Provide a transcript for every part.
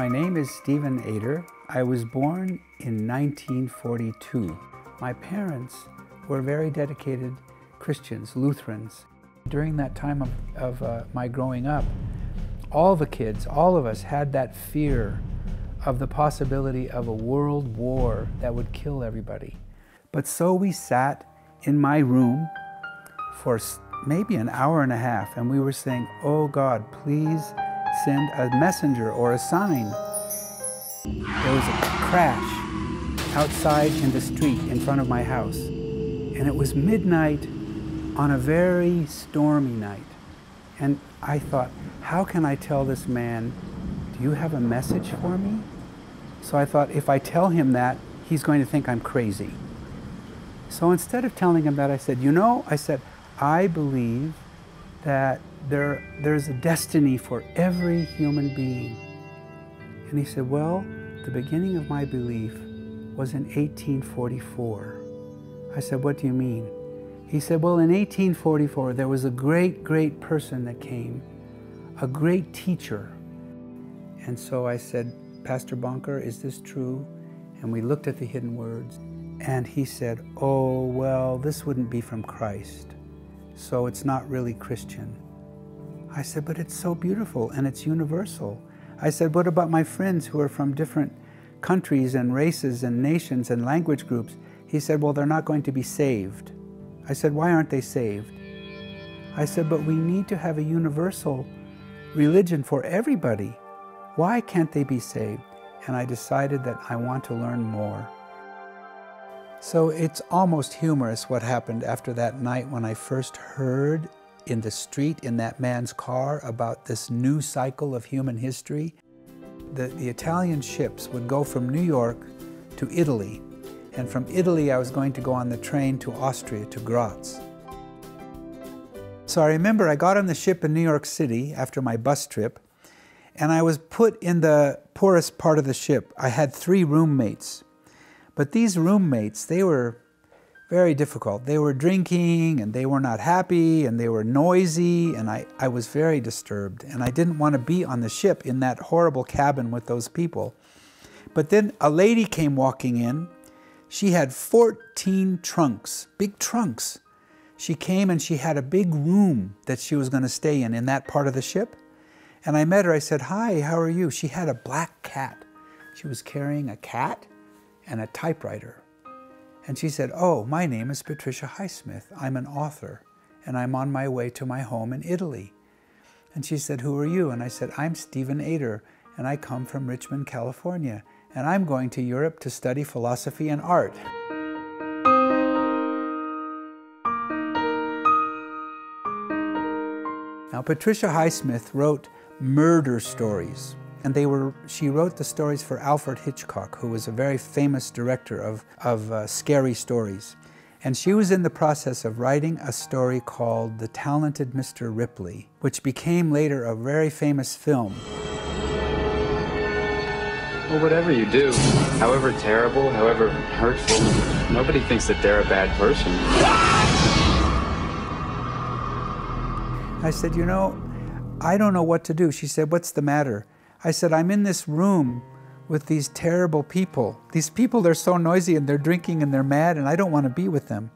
My name is Stephen Ader. I was born in 1942. My parents were very dedicated Christians, Lutherans. During that time of my growing up, all the kids, all of us had that fear of the possibility of a world war that would kill everybody. But so we sat in my room for maybe an hour and a half, and we were saying, "Oh God, please send a messenger or a sign." There was a crash outside in the street in front of my house, and it was midnight on a very stormy night. And I thought, how can I tell this man, "Do you have a message for me?" So I thought, if I tell him that, he's going to think I'm crazy. So instead of telling him that, I said, "You know," I said, "I believe that there's a destiny for every human being." And he said, "Well, the beginning of my belief was in 1844. I said, "What do you mean?" He said, "Well, in 1844, there was a great, great person that came, a great teacher." And so I said, "Pastor Bonker, is this true?" And we looked at the Hidden Words. And he said, "Oh, well, this wouldn't be from Christ, so it's not really Christian." I said, "But it's so beautiful and it's universal." I said, "What about my friends who are from different countries and races and nations and language groups?" He said, "Well, they're not going to be saved." I said, "Why aren't they saved?" I said, "But we need to have a universal religion for everybody. Why can't they be saved?" And I decided that I want to learn more. So it's almost humorous what happened after that night when I first heard in the street in that man's car about this new cycle of human history. The Italian ships would go from New York to Italy, and from Italy I was going to go on the train to Austria, to Graz. So I remember I got on the ship in New York City after my bus trip, and I was put in the poorest part of the ship. I had 3 roommates. But these roommates, they were very difficult. They were drinking, and they were not happy, and they were noisy, and I was very disturbed. And I didn't want to be on the ship in that horrible cabin with those people. But then a lady came walking in. She had 14 trunks, big trunks. She came and she had a big room that she was going to stay in that part of the ship. And I met her. I said, "Hi, how are you?" She had a black cat. She was carrying a cat and a typewriter. And she said, "Oh, my name is Patricia Highsmith. I'm an author, and I'm on my way to my home in Italy." And she said, "Who are you?" And I said, "I'm Stephen Ader, and I come from Richmond, California, and I'm going to Europe to study philosophy and art." Now, Patricia Highsmith wrote murder stories. And she wrote the stories for Alfred Hitchcock, who was a very famous director of scary stories. And she was in the process of writing a story called The Talented Mr. Ripley, which became later a very famous film. Well, whatever you do, however terrible, however hurtful, nobody thinks that they're a bad person. I said, "You know, I don't know what to do." She said, "What's the matter?" I said, "I'm in this room with these terrible people. These people, they're so noisy and they're drinking and they're mad and I don't want to be with them."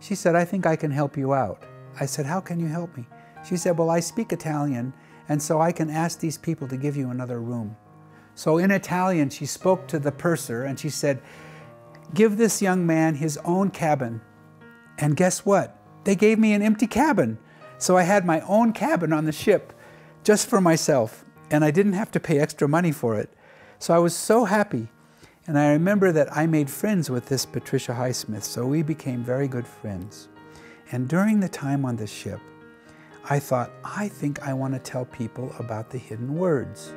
She said, "I think I can help you out." I said, "How can you help me?" She said, "Well, I speak Italian, and so I can ask these people to give you another room." So in Italian, she spoke to the purser and she said, "Give this young man his own cabin." And guess what? They gave me an empty cabin. So I had my own cabin on the ship just for myself. And I didn't have to pay extra money for it. So I was so happy. And I remember that I made friends with this Patricia Highsmith, so we became very good friends. And during the time on the ship, I thought, I think I want to tell people about the Hidden Words.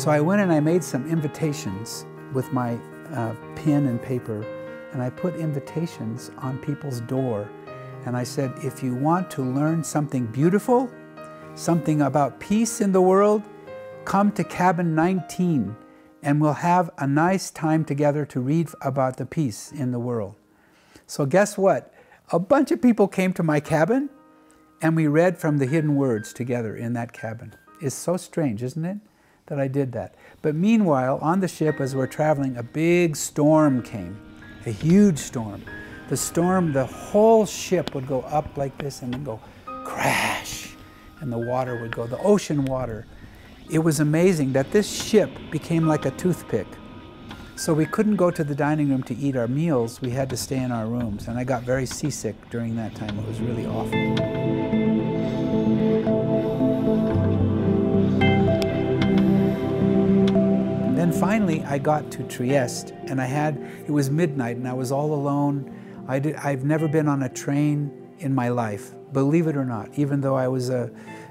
So I went and I made some invitations with my pen and paper, and I put invitations on people's door. And I said, "If you want to learn something beautiful, something about peace in the world, come to cabin 19 and we'll have a nice time together to read about the peace in the world." So guess what? A bunch of people came to my cabin And we read from the Hidden Words together in that cabin. It's so strange, isn't it, that I did that? But meanwhile, on the ship as we're traveling, a big storm came, a huge storm. The storm, the whole ship would go up like this and then go crash, and the water would go, the ocean water. It was amazing that this ship became like a toothpick. So we couldn't go to the dining room to eat our meals, we had to stay in our rooms, and I got very seasick during that time, it was really awful. Finally, I got to Trieste, and it was midnight, and I was all alone. I've never been on a train in my life, believe it or not. Even though I was a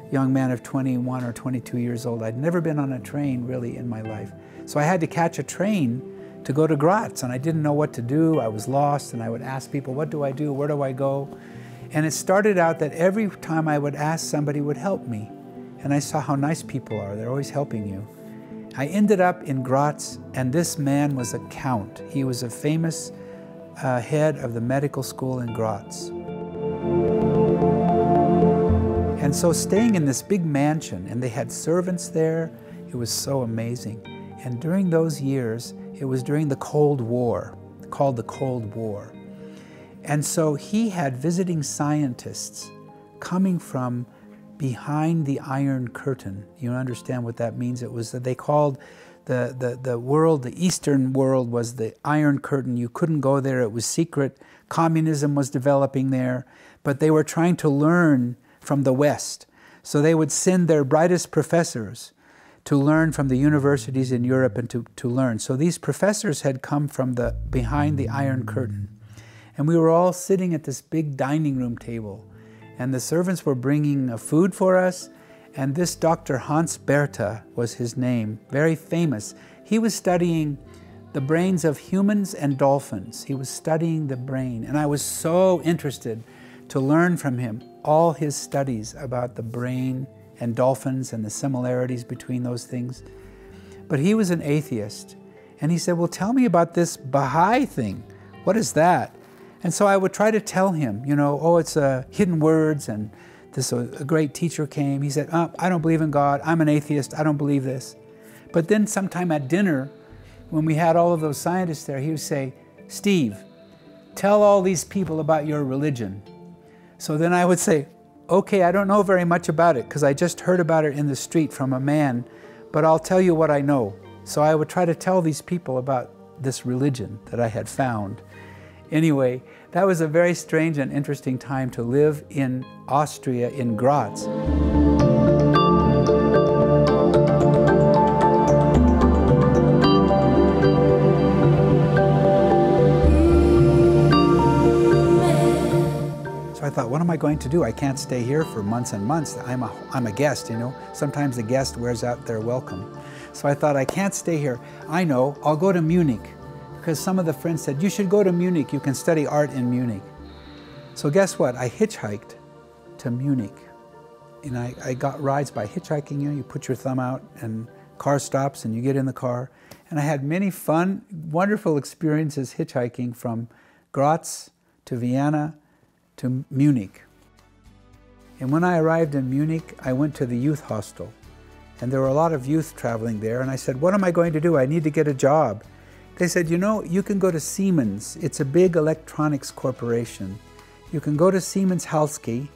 young man of 21 or 22 years old, I'd never been on a train, really, in my life. So I had to catch a train to go to Graz, and I didn't know what to do. I was lost, and I would ask people, what do I do? Where do I go? And it started out that every time I would ask, somebody would help me. And I saw how nice people are. They're always helping you. I ended up in Graz, and this man was a count. He was a famous head of the medical school in Graz. And so staying in this big mansion, and they had servants there, it was so amazing. And during those years, it was during the Cold War, called the Cold War. And so he had visiting scientists coming from behind the Iron Curtain. You understand what that means. It was that they called the world, the Eastern world was the Iron Curtain. You couldn't go there, it was secret. Communism was developing there, but they were trying to learn from the West. So they would send their brightest professors to learn from the universities in Europe and to learn. So these professors had come from behind the Iron Curtain. And we were all sitting at this big dining room table, and the servants were bringing food for us, and this Dr. Hans Brandt was his name, very famous. He was studying the brains of humans and dolphins. He was studying the brain, and I was so interested to learn from him all his studies about the brain and dolphins and the similarities between those things. But he was an atheist, and he said, well, tell me about this Baha'i thing. What is that? And so I would try to tell him, you know, oh, it's Hidden Words, and this a great teacher came. He said, oh, I don't believe in God. I'm an atheist. I don't believe this. But then sometime at dinner, when we had all of those scientists there, he would say, Steve, tell all these people about your religion. So then I would say, okay, I don't know very much about it because I just heard about it in the street from a man, but I'll tell you what I know. So I would try to tell these people about this religion that I had found. Anyway, that was a very strange and interesting time to live in Austria, in Graz. So I thought, what am I going to do? I can't stay here for months and months. I'm a guest, you know. Sometimes the guest wears out their welcome. So I thought, I can't stay here. I know, I'll go to Munich, because some of the friends said, you should go to Munich, you can study art in Munich. So guess what, I hitchhiked to Munich. And I got rides by hitchhiking, you know, you put your thumb out and car stops and you get in the car. And I had many fun, wonderful experiences hitchhiking from Graz to Vienna to Munich. And when I arrived in Munich, I went to the youth hostel. And there were a lot of youth traveling there. And I said, what am I going to do? I need to get a job. They said, you know, you can go to Siemens. It's a big electronics corporation. You can go to Siemens Halske,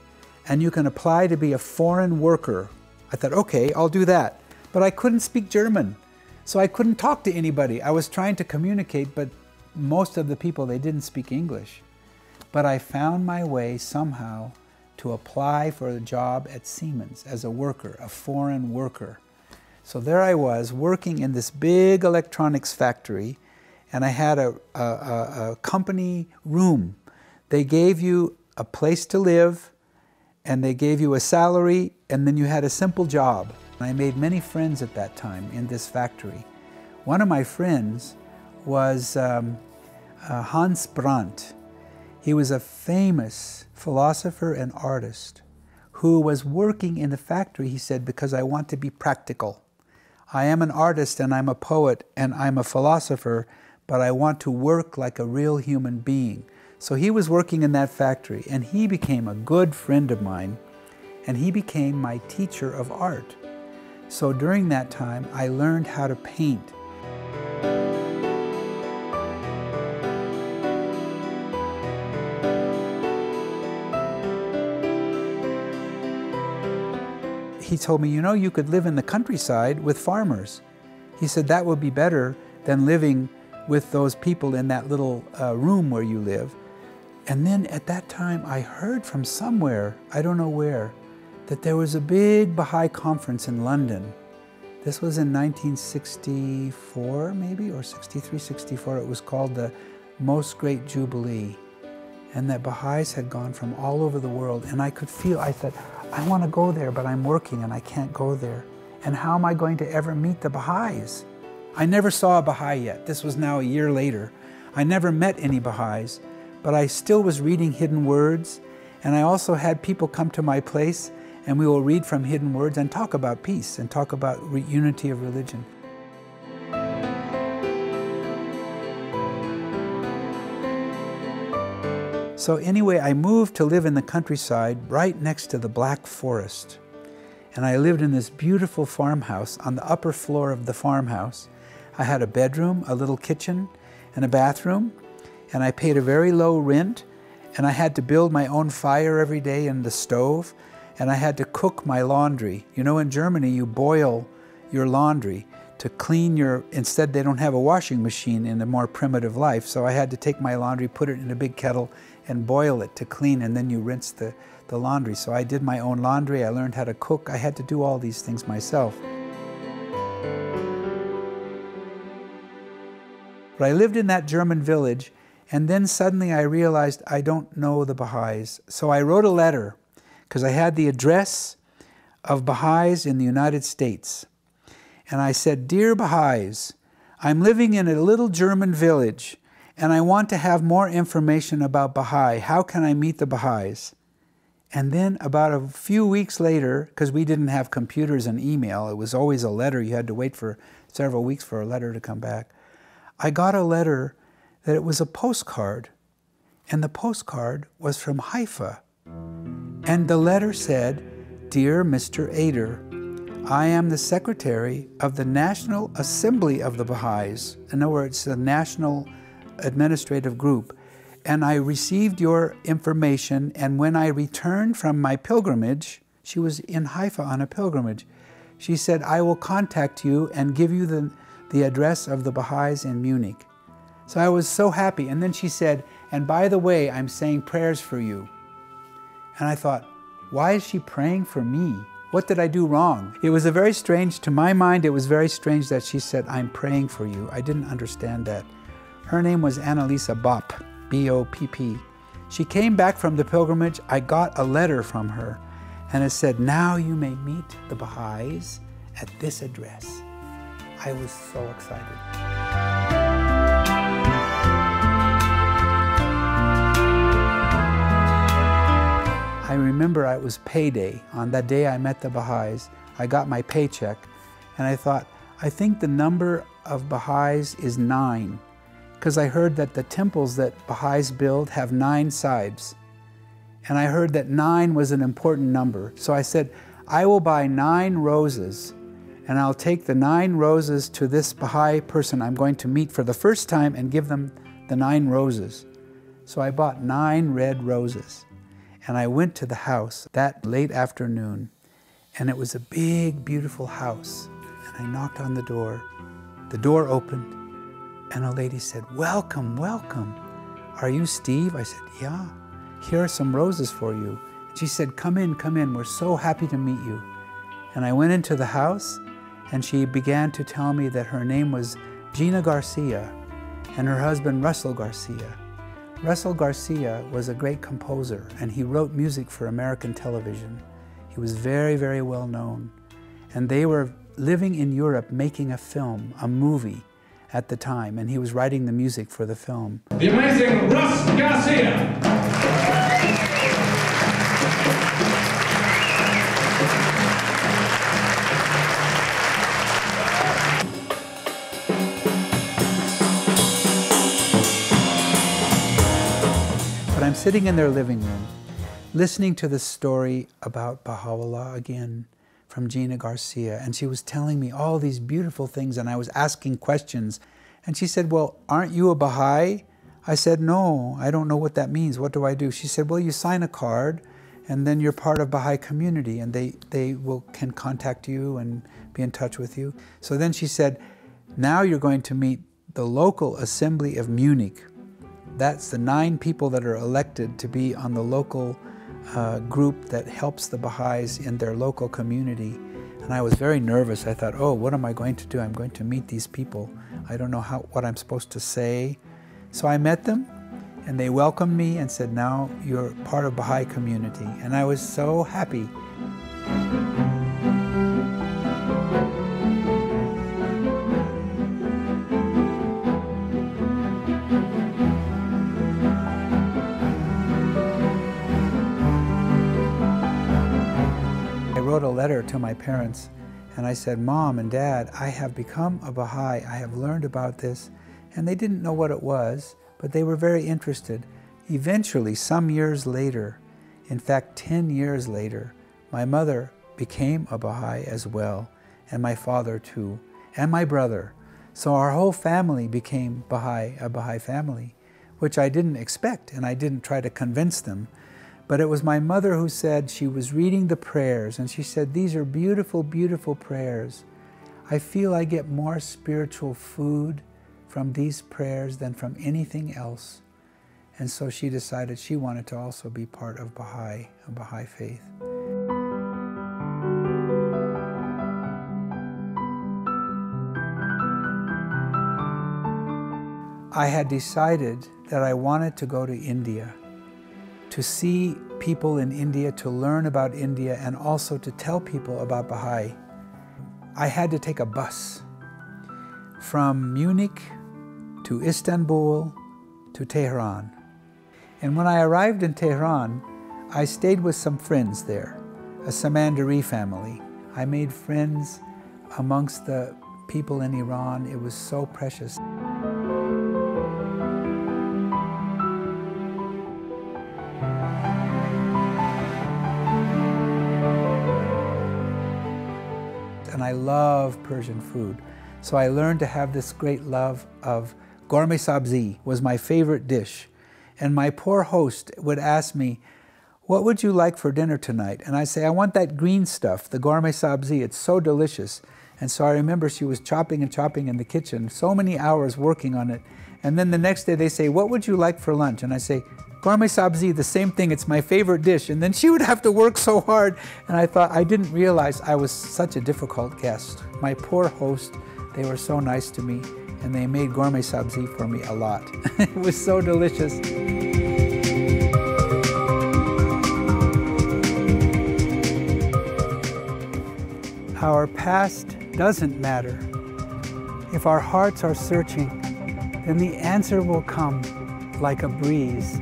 and you can apply to be a foreign worker. I thought, okay, I'll do that. But I couldn't speak German, so I couldn't talk to anybody. I was trying to communicate, but most of the people, they didn't speak English. But I found my way somehow to apply for a job at Siemens as a worker, a foreign worker. So there I was, working in this big electronics factory, and I had a company room. They gave you a place to live, and they gave you a salary, and then you had a simple job. And I made many friends at that time in this factory. One of my friends was Hans Brandt. He was a famous philosopher and artist who was working in the factory, he said, because I want to be practical. I am an artist, and I'm a poet, and I'm a philosopher, but I want to work like a real human being. So he was working in that factory, and he became a good friend of mine. and he became my teacher of art. So during that time, I learned how to paint. He told me, you know, you could live in the countryside with farmers. He said that would be better than living with those people in that little room where you live. And then at that time, I heard from somewhere, I don't know where, that there was a big Baha'i conference in London. This was in 1964, maybe, or 63, 64. It was called the Most Great Jubilee. And that Baha'is had gone from all over the world. And I could feel, I thought, I want to go there, but I'm working and I can't go there. And how am I going to ever meet the Baha'is? I never saw a Baha'i yet. This was now a year later. I never met any Baha'is, but I still was reading Hidden Words. And I also had people come to my place and we will read from Hidden Words and talk about peace and talk about unity of religion. So anyway, I moved to live in the countryside right next to the Black Forest. And I lived in this beautiful farmhouse. On the upper floor of the farmhouse, I had a bedroom, a little kitchen, and a bathroom. And I paid a very low rent. And I had to build my own fire every day in the stove. And I had to cook my laundry. You know, in Germany, you boil your laundry to clean your, instead they don't have a washing machine in a more primitive life, so I had to take my laundry, put it in a big kettle, and boil it to clean, and then you rinse the laundry. So I did my own laundry, I learned how to cook, I had to do all these things myself. But I lived in that German village, and then suddenly I realized I don't know the Baha'is. So I wrote a letter, because I had the address of Baha'is in the United States. And I said, "Dear Baha'is, I'm living in a little German village and I want to have more information about Baha'i. How can I meet the Baha'is?" And then about a few weeks later, because we didn't have computers and email, it was always a letter. You had to wait for several weeks for a letter to come back. I got a letter that it was a postcard, and the postcard was from Haifa. And the letter said, "Dear Mr. Ader, I am the secretary of the National Assembly of the Baha'is." In other words, the National Administrative Group. "And I received your information, and when I returned from my pilgrimage," she was in Haifa on a pilgrimage, she said, "I will contact you and give you the address of the Baha'is in Munich." So I was so happy. And then she said, "And by the way, I'm saying prayers for you." And I thought, why is she praying for me? What did I do wrong? It was a very strange, to my mind, it was very strange that she said, "I'm praying for you." I didn't understand that. Her name was Annalisa Bopp, B-O-P-P. She came back from the pilgrimage. I got a letter from her and it said, "Now you may meet the Baha'is at this address." I was so excited. I remember it was payday. On that day I met the Baha'is, I got my paycheck, and I thought, I think the number of Baha'is is 9, because I heard that the temples that Baha'is build have 9 sahibs. And I heard that 9 was an important number. So I said, I will buy 9 roses, and I'll take the 9 roses to this Baha'i person I'm going to meet for the first time and give them the 9 roses. So I bought 9 red roses. And I went to the house that late afternoon, and it was a big, beautiful house. And I knocked on the door. The door opened, and a lady said, "Welcome, welcome. Are you Steve?" I said, "Yeah. Here are some roses for you." And she said, "Come in, come in. We're so happy to meet you." And I went into the house, and she began to tell me that her name was Gina Garcia, and her husband, Russell Garcia. Russell Garcia was a great composer, and he wrote music for American television. He was very, very well known. And they were living in Europe making a film, a movie, at the time, and he was writing the music for the film. The amazing Russ Garcia! Sitting in their living room listening to the story about Baha'u'llah again from Gina Garcia, and she was telling me all these beautiful things, and I was asking questions. And she said, well, aren't you a Baha'i? I said, no, I don't know what that means. What do I do? She said, well, you sign a card, and then you're part of Baha'i community, and they can contact you and be in touch with you. So then she said, now you're going to meet the local assembly of Munich. That's the 9 people that are elected to be on the local group that helps the Baha'is in their local community. And I was very nervous. I thought, oh, what am I going to do? I'm going to meet these people. I don't know what I'm supposed to say. So I met them, and they welcomed me and said, now you're part of Baha'i community. And I was so happy. I wrote a letter to my parents, and I said, Mom and Dad, I have become a Baha'i. I have learned about this. And they didn't know what it was, but they were very interested. Eventually, some years later, in fact, 10 years later, my mother became a Baha'i as well, and my father too, and my brother. So our whole family became Baha'i, a Baha'i family, which I didn't expect, and I didn't try to convince them. But it was my mother who said, she was reading the prayers, and she said, these are beautiful, beautiful prayers. I feel I get more spiritual food from these prayers than from anything else. And so she decided she wanted to also be part of Baha'i, a Baha'i faith. I had decided that I wanted to go to India, to see people in India, to learn about India, and also to tell people about Baha'i. I had to take a bus from Munich to Istanbul to Tehran. And when I arrived in Tehran, I stayed with some friends there, a Samandari family. I made friends amongst the people in Iran. It was so precious. And I love Persian food. So I learned to have this great love of ghormeh sabzi was my favorite dish. And my poor host would ask me, what would you like for dinner tonight? And I say, I want that green stuff, the ghormeh sabzi, it's so delicious. And so I remember she was chopping and chopping in the kitchen, so many hours working on it. And then the next day they say, what would you like for lunch? And I say, ghormeh sabzi, the same thing, it's my favorite dish. And then she would have to work so hard. And I thought, I didn't realize I was such a difficult guest. My poor host, they were so nice to me, and they made ghormeh sabzi for me a lot. It was so delicious. Our past doesn't matter. If our hearts are searching, then the answer will come like a breeze.